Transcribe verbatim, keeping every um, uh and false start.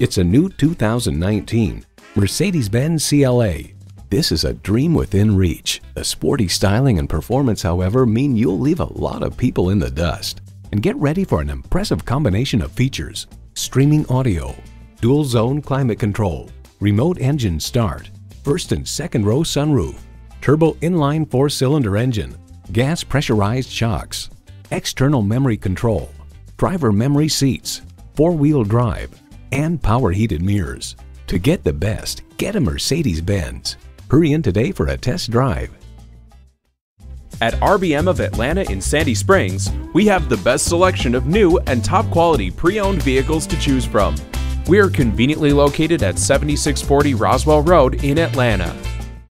It's a new two thousand nineteen Mercedes-Benz C L A. This is a dream within reach. The sporty styling and performance, however, mean you'll leave a lot of people in the dust. And get ready for an impressive combination of features: streaming audio, dual zone climate control, remote engine start, first and second row sunroof, turbo inline four-cylinder engine, gas pressurized shocks, external memory control, driver memory seats, four-wheel drive, and power heated mirrors. To get the best, get a Mercedes-Benz. Hurry in today for a test drive. At R B M of Atlanta in Sandy Springs, we have the best selection of new and top quality pre-owned vehicles to choose from. We are conveniently located at seventy-six forty Roswell Road in Atlanta.